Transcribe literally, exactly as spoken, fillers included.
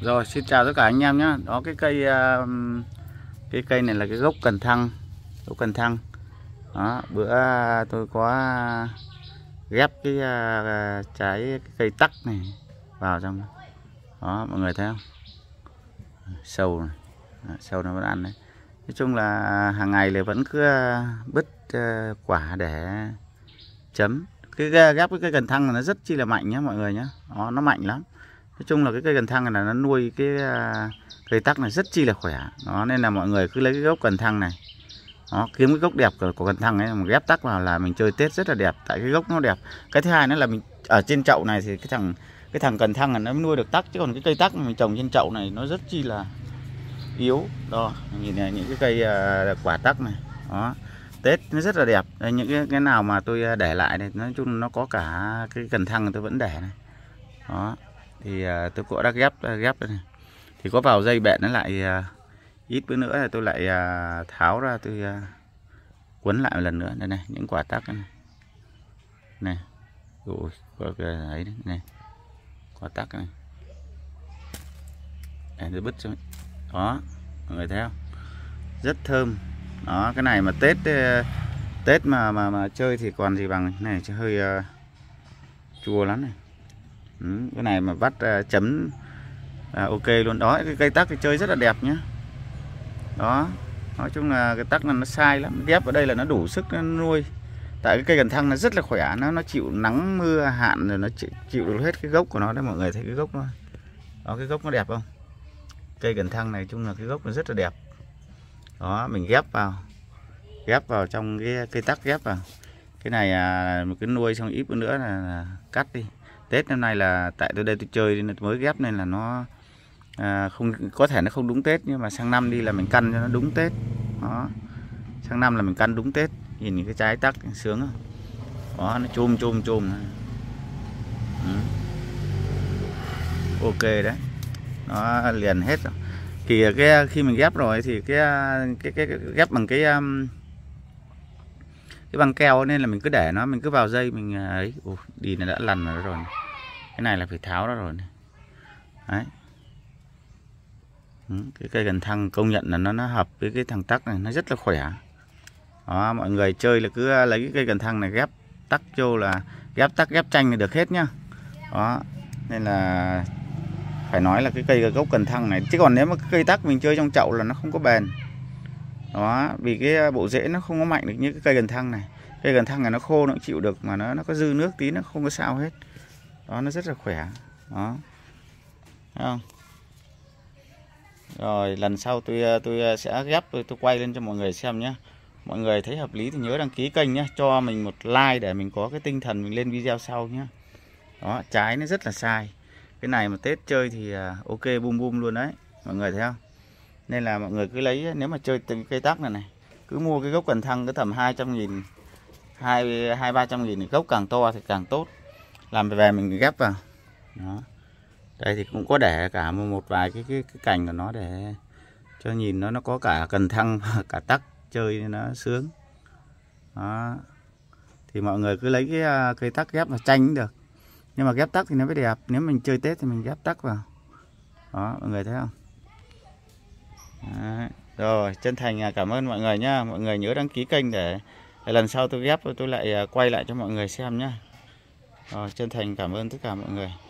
Rồi, xin chào tất cả anh em nhé. Đó, cái cây cái cây này là cái gốc cần thăng, gốc cần thăng. Đó, bữa tôi có ghép cái trái cái cây tắc này vào trong. Đó, mọi người thấy không? Sâu này. Đó, sâu nó vẫn ăn đấy. Nói chung là hàng ngày là vẫn cứ bứt quả để chấm. Cái ghép cái cây cần thăng này nó rất chi là mạnh nhé mọi người nhé. Đó, nó mạnh lắm. Nói chung là cái cây cần thăng này là nó nuôi cái cây tắc này rất chi là khỏe. Đó, nên là mọi người cứ lấy cái gốc cần thăng này. Đó, kiếm cái gốc đẹp của, của cần thăng ấy mà ghép tắc vào là mình chơi Tết rất là đẹp, tại cái gốc nó đẹp. Cái thứ hai nữa là mình ở trên chậu này thì cái thằng cái thằng cần thăng này nó nuôi được tắc, chứ còn cái cây tắc mình trồng trên chậu này nó rất chi là yếu. Đó, nhìn này, những cái cây quả tắc này. Đó. Tết nó rất là đẹp. Đây, những cái, cái nào mà tôi để lại này, nói chung nó có cả cái cần thăng tôi vẫn để này. Đó. Thì uh, tôi cũng đã ghép uh, ghép này. Thì có vào dây bện nó lại uh, ít bữa nữa là tôi lại uh, tháo ra, tôi uh, quấn lại một lần nữa. Đây này, những quả tắc này. Này. Ôi, có cái ấy đấy, này. Quả tắc này. Để tôi bứt cho. Đó, mọi người thấy không? Rất thơm. Đó, cái này mà Tết uh, Tết mà mà mà chơi thì còn gì bằng này, chứ hơi uh, chua lắm này. Ừ, cái này mà bắt uh, chấm là uh, ok luôn. Đó, cái cây tắc thì chơi rất là đẹp nhé. Đó, nói chung là cái tắc là nó sai lắm. Ghép ở đây là nó đủ sức nó nuôi. Tại cái cây cần thăng nó rất là khỏe, nó nó chịu nắng mưa hạn rồi nó chịu, chịu được hết cái gốc của nó đấy. Mọi người thấy cái gốc nó. Đó, cái gốc nó đẹp không? Cây cần thăng này chung là cái gốc nó rất là đẹp. Đó, mình ghép vào. Ghép vào trong cái cây tắc ghép vào. Cái này uh, một cái nuôi xong ít nữa là, là cắt đi. Tết năm nay là tại tôi đây tôi chơi nên mới ghép nên là nó à, không có thể nó không đúng Tết, nhưng mà sang năm đi là mình căn cho nó đúng Tết. Đó. Sang năm là mình căn đúng Tết. Nhìn cái trái tắc sướng không? Đó, nó chôm chôm chôm. Ừ. Ok đấy. Nó liền hết rồi. Thì cái khi mình ghép rồi thì cái cái cái, cái ghép bằng cái cái băng keo, nên là mình cứ để nó, mình cứ vào dây mình ấy. Ủa, đi nó đã lằn nó rồi này. Cái này là phải tháo nó rồi này. Đấy. Ừ, cái cây cần thăng công nhận là nó nó hợp với cái thằng tắc này, nó rất là khỏe. Đó, mọi người chơi là cứ lấy cái cây cần thăng này ghép tắc vô là ghép tắc ghép chanh là được hết nhá. Đó, nên là phải nói là cái cây gốc cần thăng này, chứ còn nếu mà cái cây tắc mình chơi trong chậu là nó không có bền. Đó, vì cái bộ rễ nó không có mạnh được như cái cây cần thăng này. Cây cần thăng này nó khô nó cũng chịu được, mà nó nó có dư nước tí nó không có sao hết. Đó, nó rất là khỏe. Đó. Thấy không? Rồi, lần sau tôi tôi sẽ ghép tôi, tôi quay lên cho mọi người xem nhé. Mọi người thấy hợp lý thì nhớ đăng ký kênh nhé, cho mình một like để mình có cái tinh thần mình lên video sau nhé. Đó, trái nó rất là sai. Cái này mà Tết chơi thì ok bum bum luôn đấy. Mọi người thấy không? Nên là mọi người cứ lấy, nếu mà chơi từng cây tắc này này, cứ mua cái gốc cần thăng cứ tầm hai trăm nghìn, hai ba trăm nghìn, gốc càng to thì càng tốt. Làm về mình ghép vào. Đó. Đây thì cũng có để cả một vài cái, cái, cái cành của nó để cho nhìn nó nó có cả cần thăng cả tắc, chơi nó sướng. Đó. Thì mọi người cứ lấy cái cây tắc ghép vào chanh cũng được. Nhưng mà ghép tắc thì nó mới đẹp, nếu mình chơi Tết thì mình ghép tắc vào. Đó, mọi người thấy không? Đấy. Rồi, chân thành cảm ơn mọi người nhá. Mọi người nhớ đăng ký kênh để, để lần sau tôi ghép tôi lại quay lại cho mọi người xem nhá. Rồi, chân thành cảm ơn tất cả mọi người.